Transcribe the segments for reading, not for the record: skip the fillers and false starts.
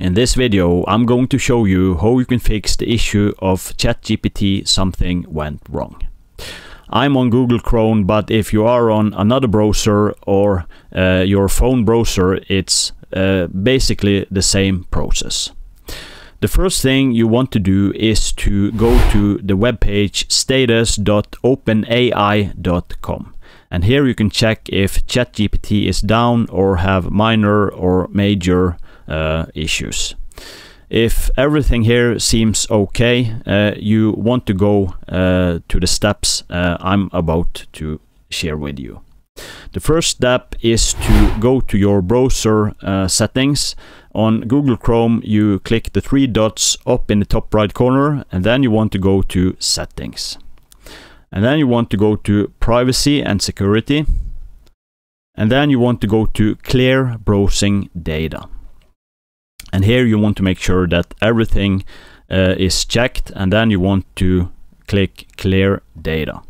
In this video, I'm going to show you how you can fix the issue of ChatGPT something went wrong. I'm on Google Chrome, but if you are on another browser or your phone browser, it's basically the same process. The first thing you want to do is to go to the webpage status.openai.com. And here you can check if ChatGPT is down or have minor or major issues. If everything here seems okay, you want to go to the steps I'm about to share with you. The first step is to go to your browser settings. On Google Chrome, you click the three dots up in the top right corner, and then you want to go to Settings. And then you want to go to Privacy and Security. And then you want to go to Clear Browsing Data. And here you want to make sure that everything is checked, and then you want to click Clear Data.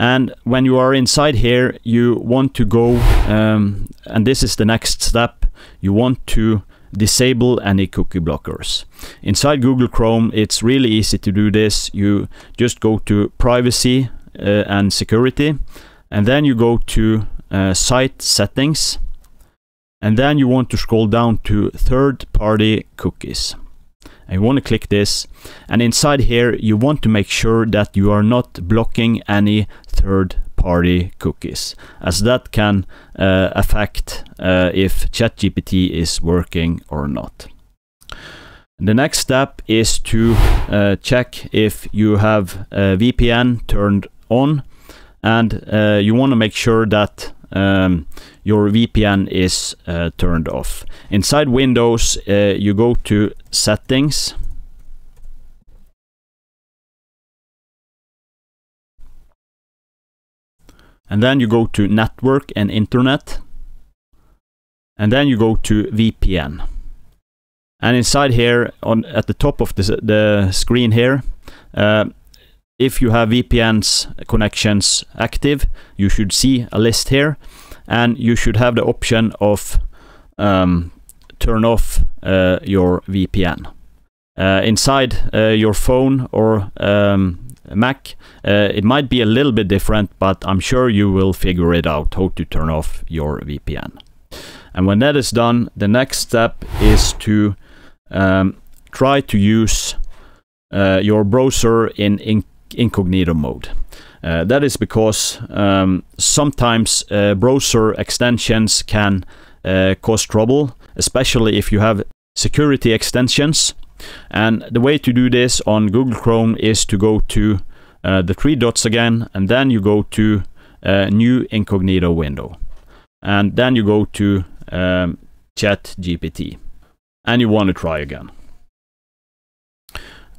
And when you are inside here, you want to go, and this is the next step, you want to disable any cookie blockers. Inside Google Chrome, it's really easy to do this. You just go to Privacy and Security, and then you go to Site Settings, and then you want to scroll down to Third-Party Cookies. And you want to click this, and inside here you want to make sure that you are not blocking any third-party cookies, as that can affect if ChatGPT is working or not. The next step is to check if you have VPN turned on, and you want to make sure that your VPN is turned off. Inside Windows, you go to Settings, and then you go to Network and Internet, and then you go to VPN. And inside here, at the top of the screen here, if you have VPNs connections active, you should see a list here, and you should have the option of turn off your VPN. Inside your phone or Mac, it might be a little bit different, but I'm sure you will figure it out how to turn off your VPN. And when that is done, the next step is to try to use your browser in incognito mode. That is because sometimes browser extensions can cause trouble, especially if you have security extensions. And the way to do this on Google Chrome is to go to the three dots again, and then you go to New Incognito Window. And then you go to ChatGPT, and you want to try again.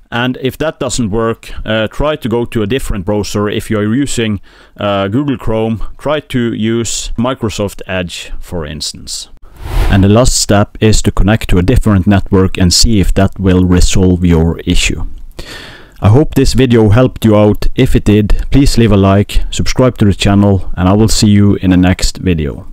And if that doesn't work, try to go to a different browser. If you are using Google Chrome, try to use Microsoft Edge, for instance. And the last step is to connect to a different network and see if that will resolve your issue. I hope this video helped you out. If it did, please leave a like, subscribe to the channel, and I will see you in the next video.